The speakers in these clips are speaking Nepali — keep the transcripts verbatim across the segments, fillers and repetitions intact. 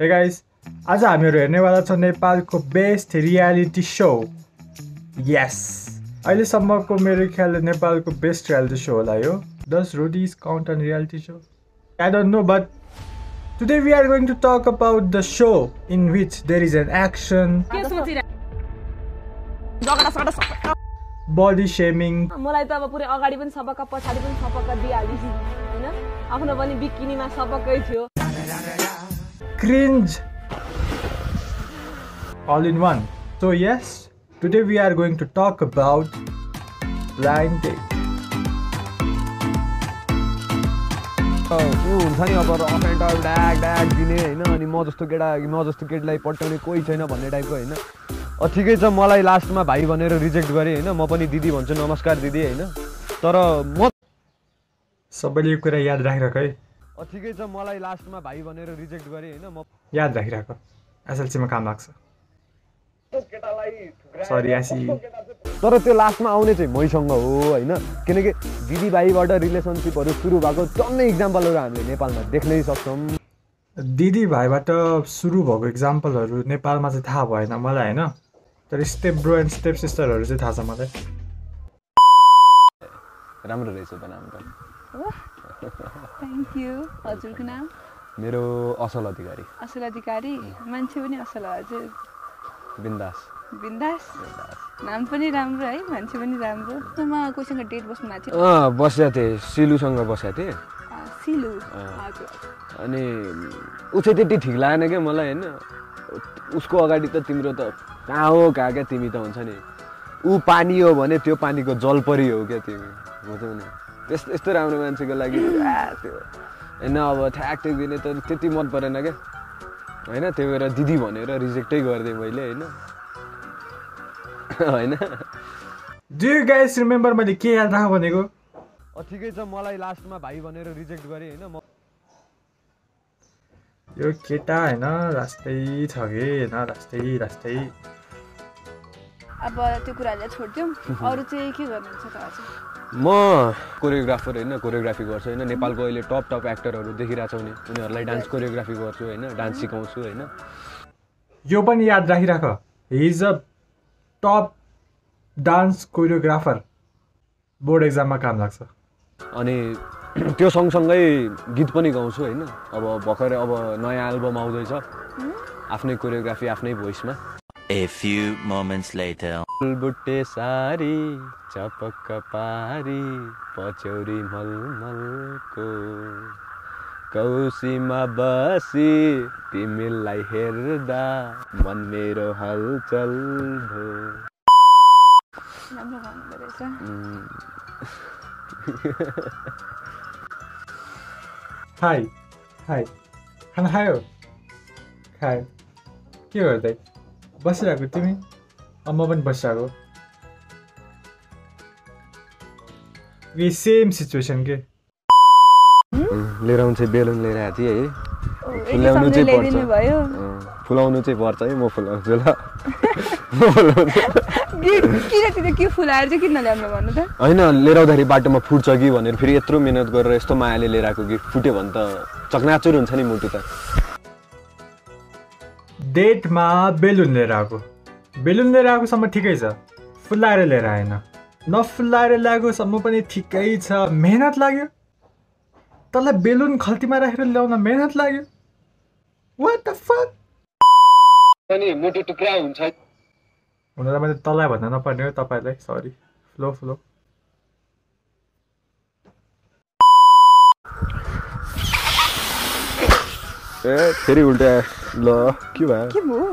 हे गाइस, आज हामीहरु हेर्नेवाला छौं नेपालको बेस्ट रियालिटी शो। यस, अहिलेसम्मको मेरो ख्यालले नेपालको बेस्ट रियालिटी शो होला यो। Does Roadies count on reality show? I don't know, but today we are going to talk about the show in which there is an action, body shaming. मलाई त अब पुरै अगाडि पनि सबक पछाडी पनि सबक दिहालि हैन, आफ्नो पनि बिकिनीमा सबकै थियो। Cringe all in one. So yes, today we are going to talk about blind date. ओ यो हुन्छ नि अब अफेन्डर ड्याग ड्याग दिने हैन, अनि म जस्तो केटा म जस्तो केटलाई पट्याउने कोही छैन भन्ने टाइपको हैन। ठिकै छ, मलाई लास्टमा भाइ भनेर रिजेक्ट गरे हैन, म पनि दिदी भन्छु, नमस्कार दिदी हैन। तर म सबैले यो कुरा याद राखिराख है। ठिकै छ, मलाई लास्टमा भाइ भनेर रिजेक्ट गरे हैन, म याद राखिराख, एसएलसी मा काम लाग्छ। सरी यासी, तर त्यो लास्टमा आउने चाहिँ मसँग हो हैन, किनकि दिदी भाइबाट रिलेसनशिपहरु सुरु भएको जम्मै एक्जाम्पलहरु हामीले नेपालमा देख्नै सक्छौं। दिदी भाइबाट सुरु भएको एक्जाम्पलहरु नेपालमा चाहिँ थाहा भएन मलाई हैन, तर स्टेप ब्रो एन्ड स्टेप सिस्टरहरु चाहिँ थाहा छ मलाई। राम्रो रहेछ त नाम पनि। Thank you. हजुरको नाम? मेरो असल अधिकारी। असल अधिकारी, मान्छे पनि असल हजुर। बिन्दास। बिन्दास। नाम पनि राम्रो है, मान्छे पनि राम्रो। म कोसँग डेट बस्नु माथि? अ बस्या थिए, सिलुसँग बस्या थिए। सिलु? हजुर। अनि उछै त्यति ठीक लागेन के मलाई हैन। उसको अगाडि त तिम्रो त कहाँ हो कहाँ क्या तिमी त हुन्छ नि, ऊ पानी हो भने त्यो पानीको जलपरी हो क्या तिमी, बुझ्यौ नि? त्यस्तो यस्तो राम्रो मान्छेको लागि त्यो होइन, अब ठ्याक्ठ्याक दिने त त्यति मन परेन क्या होइन, त्यही भएर दिदी भनेर रिजेक्टै गरिदिएँ मैले होइन होइन डु यु गाइस रिमेम्बर मैले के याद राख भनेको? ठिकै छ, मलाई लास्टमा भाइ भनेर रिजेक्ट गरेँ होइन। म यो केटा हैन रास्तै ठगे हैन, रास्तै रास्तै। अब त्यो कुरालाई छोड्दियौँ, अरु चाहिँ के गर्नुहुन्छ त हजुर? म कोरियोग्राफर हैन, कोरियोग्राफी गर्छु हैन। नेपालको अहिले टप टप एक्टरहरु देखिराछौ नि, उनीहरुलाई डान्स कोरियोग्राफी गर्छु हैन, डान्स सिकाउँछु हैन। यो पनि याद राखिराख, he is a top dance choreographer, board एक्जाममा काम लाग्छ। अनि त्यो सँगसँगै गीत पनि गाउँछु हैन। अब भर्खरै अब नयाँ एल्बम आउँदैछ, आफ्नै कोरियोग्राफी आफ्नै भोइसमा। A few moments later. बुट्टे सारी चपक्क पारी पचौरी मलमलको कौसीमा बसी तिमीलाई हेर्दा मन मेरो हलचल भो। राम्रो गाउनु रहेछ। हाय हाय, खाना खायो? खायो। के गर्दै बसिरहेको तिमी? अम्मा पनि बसिरहेको। यो सेम सिचुएसन के लिएर आउँछ, बेलुन लिएर आएको थिएँ है। फुलाउनु चाहिँ पर्छ, फुलाउनु चाहिँ पर्छ है। म फुलाउँछु ल, म फुलाउँछु। होइन लिएर आउँदाखेरि बाटोमा फुट्छ कि भनेर फेरि यत्रो मिहिनेत गरेर यस्तो मायाले लिएर आएको कि फुट्यो भने त चकनाचुर हुन्छ नि मुटु त। डेटमा बेलुन लिएर आएको, बेलुन लिएर आएकोसम्म ठिकै छ, फुल्लाएर लिएर आएन। नफुल्लाएर ल्याएकोसम्म पनि ठिकै छ, मेहनत लाग्यो। तँलाई बेलुन खल्तीमा राखेर ल्याउन मेहनत लाग्यो। वाट द फक, अनि मुटु टुक्रा हुन्छ। उनीहरूलाई मैले तँलाई भन्न नपर्ने हो, तपाईँलाई सरी। Flow flow. ए फेरि उल्टा ल, के भयो? के भयो?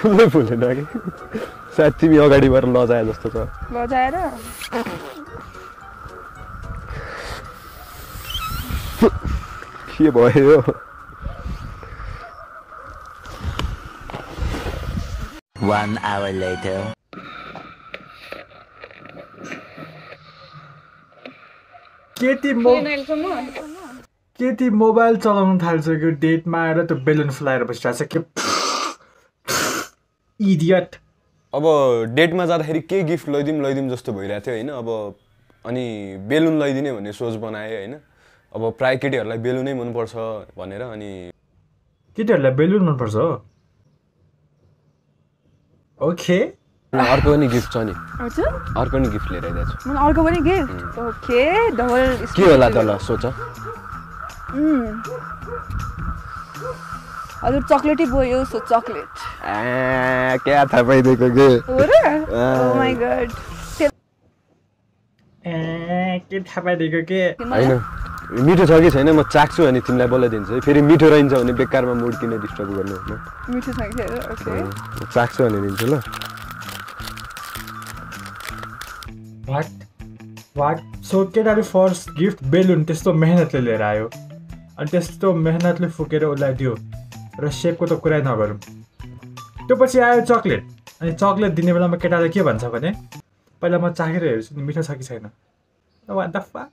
फुल्दै फुलेन कि सायद तिमी अगाडि भएर लजाए जस्तो छ। लजाएर के भयो? One hour later. केटी मो केटी मोबाइल चलाउन थाल्छ। डेटमा आएर त्यो बेलुन फुलाएर बसिरहेछ के इडियट। अब डेटमा जाँदाखेरि के गिफ्ट लैदिउँ लैदिउँ जस्तो भइरहेको थियो होइन। अब अनि बेलुन लैदिने भन्ने सोच बनाएँ होइन। अब प्राय केटीहरूलाई बेलुनै मनपर्छ भनेर, अनि केटीहरूलाई बेलुन मन पर्छ हो। ओके अर्को पनि गिफ्ट छ नि। हजुर अर्को पनि गिफ्ट लिएर आइदै छु म। अर्को पनि गिफ्ट ओके डबल के होला त ल सोच। उम् हजुर चकलेटी भयो सो चकलेट ए के थाहा पाइदिएको के हो र। ओ माय गॉड ए के थाहा पाइदिएको के हैन मिठो छ कि छैन म चाख्छु अनि तिमीलाई बोला दिन्छु। फेरि मिठो रहन्छ भने बेकारमा मुड किन डिस्टर्ब गर्नु हो। मिठो छ कि छैन ओके चाख्छु अनि दिन्छु ल। वाट वाट सो केटाले फर्स्ट गिफ्ट बेलुन त्यस्तो मेहनतले लिएर आयो अनि त्यस्तो मेहनतले फुकेर उलाई दियो र सेपको त कुरा नगरौँ। त्यो पछि आयो चक्लेट अनि चक्लेट दिने बेलामा केटाले के भन्छ भने पहिला म चाखेर हेर्छु नि मिठो छ कि छैन। What the fuck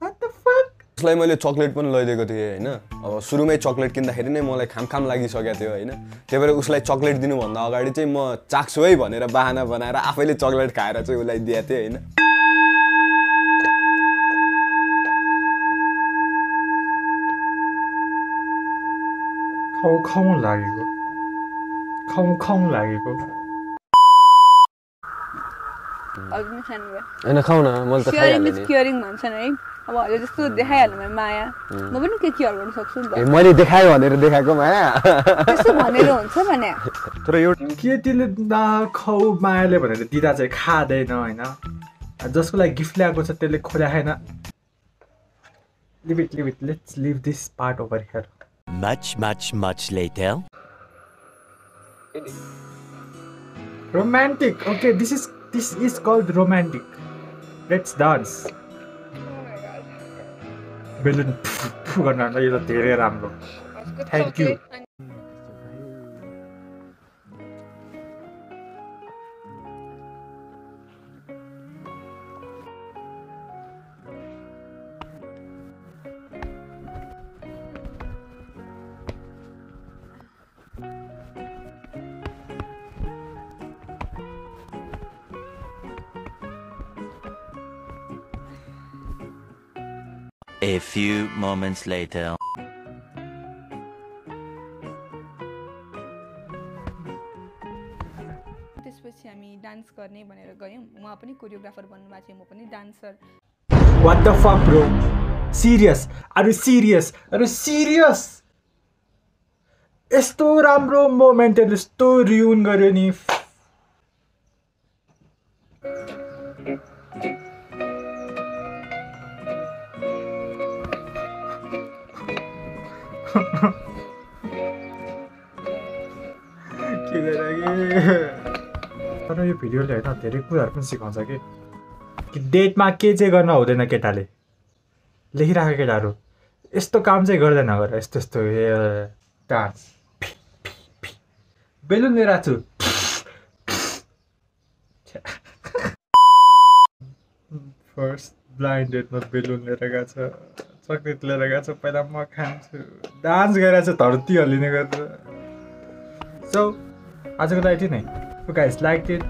what the fuck. उसलाई मैले चक्लेट पनि लैदिएको थिएँ हैन। अब सुरुमै चक्लेट किन्दाखेरि नै मलाई खामखाम लागिसकेको थियो हैन। त्यही भएर उसलाई चक्लेट दिनुभन्दा अगाडि चाहिँ म चाख्छु है भनेर बहाना बनाएर आफैले चक्लेट खाएर चाहिँ उसलाई दिएको थिएँ हैन। खाऊ खाऊ लागेको खाऊ खाऊ लागेको अग्नि खान भयो हैन। खाऊ न मैले त खाइहालेँ नि। क्युरिङ भन्छ नि है। अब अहिले जस्तो देखाइहाल्नु भयो माया म पनि के क्युर गर्न सक्छु नि त। ए मैले देखाए भनेर देखाएको माया त्यस्तो भनेर हुन्छ भने तर यो के तिले खाऊ मायाले भनेर दिदा चाहिँ खादैन हैन। जसको लागि गिफ्ट ल्याएको छ त्यसले खोला हैन। Leave it leave it let's leave this part over here. Much, much, much later. Romantic. Okay, this is this is called romantic. Let's dance. Oh my God. Balloon. Ganna na yeh tere ramlo. Thank you. A few moments later. त्यसपछि हामी डान्स गर्ने भनेर गयौं। उहाँ पनि कोरियोग्राफर बन्नु भएको थियो म पनि dancer. What the fuck bro? Serious? Are you serious? Are you serious? यस्तो राम्रो मोमेन्टले यस्तो रियुन गर्यो नि। तर यो भिडियोले हैन धेरै कुराहरु पनि सिकाउँछ के कि डेटमा के चाहिँ गर्न हुँदैन। केटाले लेखिराखेको केटाहरु यस्तो काम चाहिँ गर्दैन गर यस्तो यस्तो डान्स बेलुन लिएर आएको छु। फर्स्ट ब्लाइन्ड डेटमा बेलुन लिएर गएको छ चक्लेट लिएर गएको छ पहिला म खान्छु डान्स गरेर चाहिँ धरती हल्लिने गर्छ। सो आजको लागि यति नै। If you guys liked it,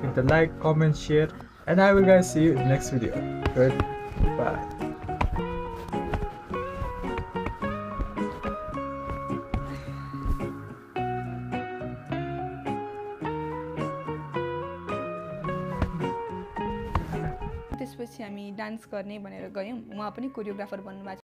click the like, comment, share, and I will guys see you in the next video. Good, bye. त्यसपछि हामी डान्स गर्ने भनेर गयौं। उहाँ पनि कोरियोग्राफर बन्नु भएको थियो।